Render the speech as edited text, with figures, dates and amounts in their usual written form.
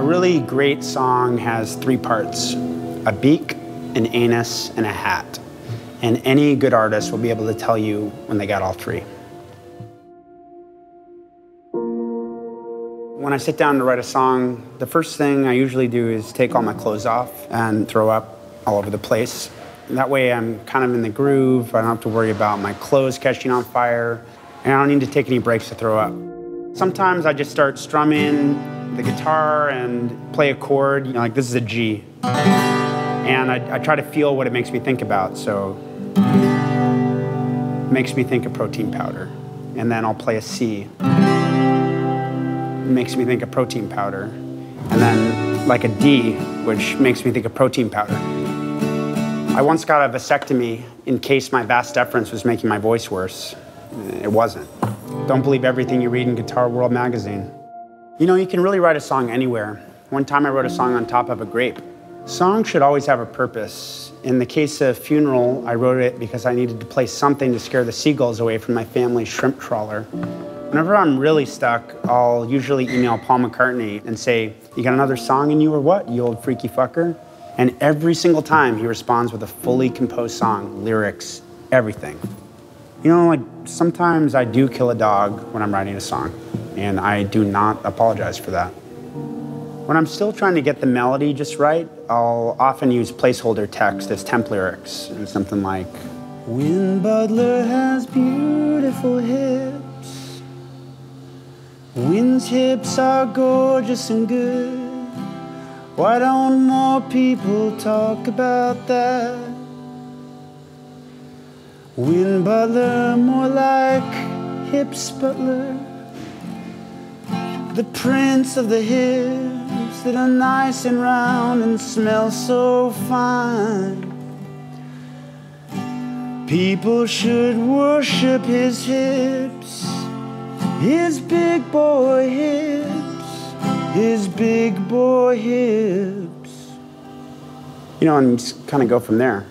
A really great song has three parts: a beak, an anus, and a hat. And any good artist will be able to tell you when they got all three. When I sit down to write a song, the first thing I usually do is take all my clothes off and throw up all over the place. That way I'm kind of in the groove. I don't have to worry about my clothes catching on fire. And I don't need to take any breaks to throw up. Sometimes I just start strumming the guitar and play a chord. You know, like, this is a G. And I try to feel what it makes me think about. So it makes me think of protein powder. And then I'll play a C. It makes me think of protein powder. And then like a D, which makes me think of protein powder. I once got a vasectomy in case my vas deferens was making my voice worse. It wasn't. Don't believe everything you read in Guitar World magazine. You know, you can really write a song anywhere. One time I wrote a song on top of a grape. Songs should always have a purpose. In the case of Funeral, I wrote it because I needed to play something to scare the seagulls away from my family's shrimp trawler. Whenever I'm really stuck, I'll usually email Paul McCartney and say, "You got another song in you or what, you old freaky fucker?" And every single time he responds with a fully composed song, lyrics, everything. You know, like, sometimes I do kill a dog when I'm writing a song, and I do not apologize for that. When I'm still trying to get the melody just right, I'll often use placeholder text as temp lyrics, and something like, "Win Butler has beautiful hips. Win's hips are gorgeous and good. Why don't more people talk about that? Win Butler, more like Hips Butler, the prince of the hips that are nice and round and smell so fine. People should worship his hips, his big boy hips, his big boy hips." You know, and just kind of go from there.